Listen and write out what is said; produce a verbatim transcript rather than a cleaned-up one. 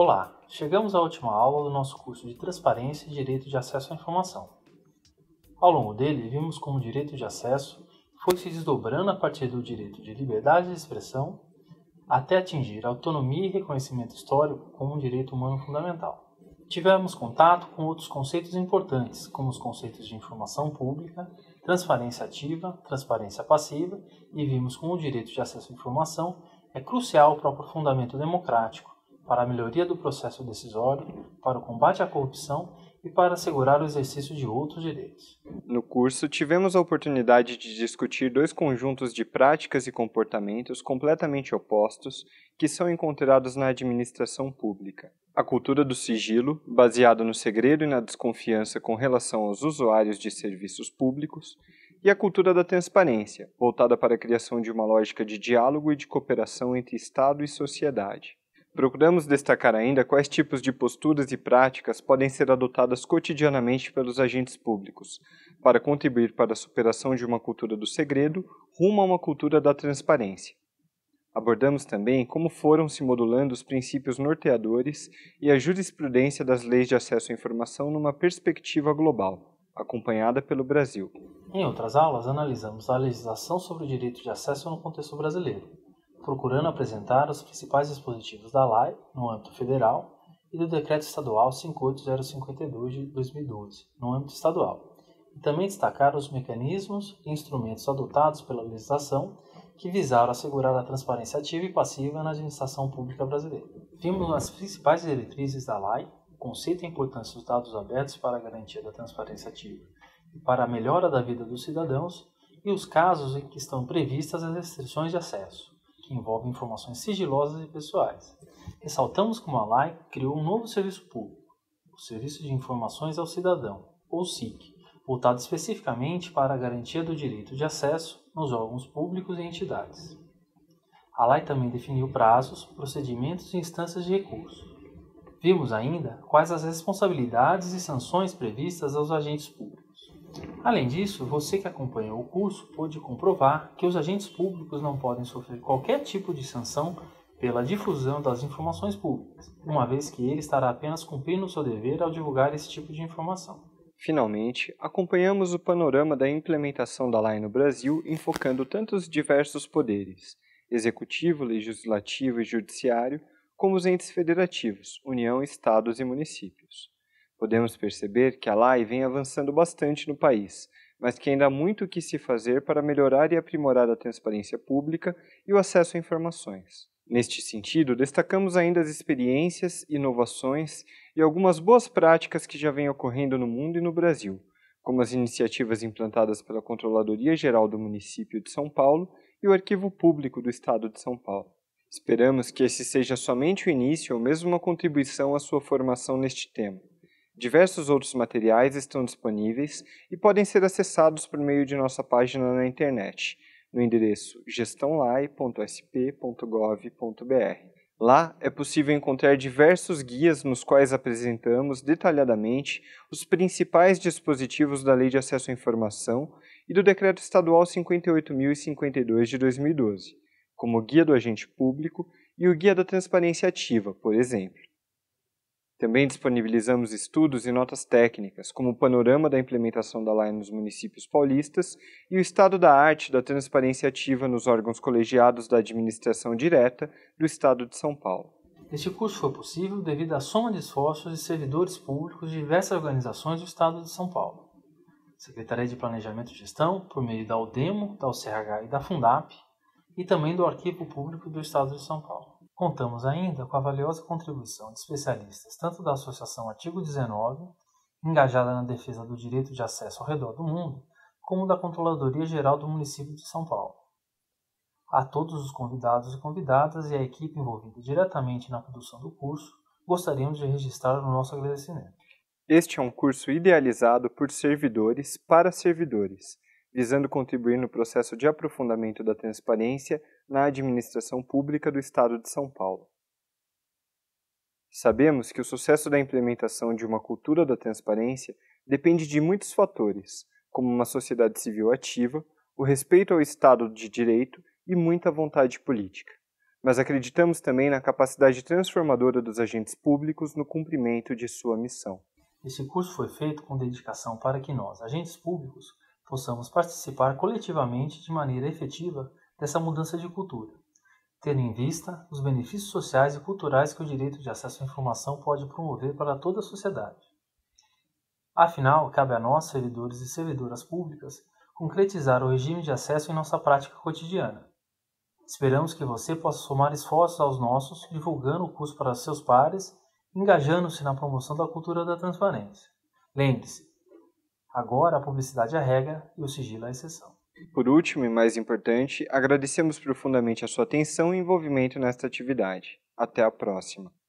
Olá, chegamos à última aula do nosso curso de Transparência e Direito de Acesso à Informação. Ao longo dele, vimos como o direito de acesso foi se desdobrando a partir do direito de liberdade de expressão até atingir autonomia e reconhecimento histórico como um direito humano fundamental. Tivemos contato com outros conceitos importantes, como os conceitos de informação pública, transparência ativa, transparência passiva, e vimos como o direito de acesso à informação é crucial para o aprofundamento democrático, para a melhoria do processo decisório, para o combate à corrupção e para assegurar o exercício de outros direitos. No curso, tivemos a oportunidade de discutir dois conjuntos de práticas e comportamentos completamente opostos que são encontrados na administração pública. A cultura do sigilo, baseada no segredo e na desconfiança com relação aos usuários de serviços públicos, e a cultura da transparência, voltada para a criação de uma lógica de diálogo e de cooperação entre Estado e sociedade. Procuramos destacar ainda quais tipos de posturas e práticas podem ser adotadas cotidianamente pelos agentes públicos, para contribuir para a superação de uma cultura do segredo rumo a uma cultura da transparência. Abordamos também como foram se modulando os princípios norteadores e a jurisprudência das leis de acesso à informação numa perspectiva global, acompanhada pelo Brasil. Em outras aulas, analisamos a legislação sobre o direito de acesso no contexto brasileiro, procurando apresentar os principais dispositivos da L A I no âmbito federal e do Decreto Estadual cinco oito zero cinco dois de dois mil e doze no âmbito estadual, e também destacar os mecanismos e instrumentos adotados pela legislação que visaram assegurar a transparência ativa e passiva na administração pública brasileira. Vimos as principais diretrizes da L A I, o conceito e a importância dos dados abertos para a garantia da transparência ativa e para a melhora da vida dos cidadãos, e os casos em que estão previstas as restrições de acesso, que envolve informações sigilosas e pessoais. Ressaltamos como a L A I criou um novo serviço público, o Serviço de Informações ao Cidadão, ou S I C, voltado especificamente para a garantia do direito de acesso nos órgãos públicos e entidades. A L A I também definiu prazos, procedimentos e instâncias de recurso. Vimos ainda quais as responsabilidades e sanções previstas aos agentes públicos. Além disso, você que acompanhou o curso pôde comprovar que os agentes públicos não podem sofrer qualquer tipo de sanção pela difusão das informações públicas, uma vez que ele estará apenas cumprindo o seu dever ao divulgar esse tipo de informação. Finalmente, acompanhamos o panorama da implementação da L A I no Brasil, enfocando tanto os diversos poderes, executivo, legislativo e judiciário, como os entes federativos, União, Estados e municípios. Podemos perceber que a L A I vem avançando bastante no país, mas que ainda há muito o que se fazer para melhorar e aprimorar a transparência pública e o acesso a informações. Neste sentido, destacamos ainda as experiências, inovações e algumas boas práticas que já vêm ocorrendo no mundo e no Brasil, como as iniciativas implantadas pela Controladoria Geral do Município de São Paulo e o Arquivo Público do Estado de São Paulo. Esperamos que esse seja somente o início ou mesmo uma contribuição à sua formação neste tema. Diversos outros materiais estão disponíveis e podem ser acessados por meio de nossa página na internet, no endereço gestão lai ponto s p ponto gov ponto br. Lá é possível encontrar diversos guias nos quais apresentamos detalhadamente os principais dispositivos da Lei de Acesso à Informação e do Decreto Estadual cinquenta e oito mil e cinquenta e dois de dois mil e doze, como o Guia do Agente Público e o Guia da Transparência Ativa, por exemplo. Também disponibilizamos estudos e notas técnicas, como o panorama da implementação da L A I nos municípios paulistas e o estado da arte da transparência ativa nos órgãos colegiados da administração direta do Estado de São Paulo. Este curso foi possível devido à soma de esforços de servidores públicos de diversas organizações do Estado de São Paulo. Secretaria de Planejamento e Gestão, por meio da UDEMO, da O C R H e da Fundap, e também do Arquivo Público do Estado de São Paulo. Contamos ainda com a valiosa contribuição de especialistas tanto da Associação Artigo dezenove, engajada na defesa do direito de acesso ao redor do mundo, como da Controladoria Geral do Município de São Paulo. A todos os convidados e convidadas e a equipe envolvida diretamente na produção do curso, gostaríamos de registrar o nosso agradecimento. Este é um curso idealizado por servidores para servidores, visando contribuir no processo de aprofundamento da transparência na administração pública do Estado de São Paulo. Sabemos que o sucesso da implementação de uma cultura da transparência depende de muitos fatores, como uma sociedade civil ativa, o respeito ao Estado de Direito e muita vontade política. mas acreditamos também na capacidade transformadora dos agentes públicos no cumprimento de sua missão. Este curso foi feito com dedicação para que nós, agentes públicos, possamos participar coletivamente de maneira efetiva dessa mudança de cultura, tendo em vista os benefícios sociais e culturais que o direito de acesso à informação pode promover para toda a sociedade. Afinal, cabe a nós, servidores e servidoras públicas, concretizar o regime de acesso em nossa prática cotidiana. Esperamos que você possa somar esforços aos nossos, divulgando o curso para seus pares, engajando-se na promoção da cultura da transparência. Lembre-se, agora a publicidade é a regra e o sigilo é a exceção. Por último e mais importante, agradecemos profundamente a sua atenção e envolvimento nesta atividade. Até a próxima!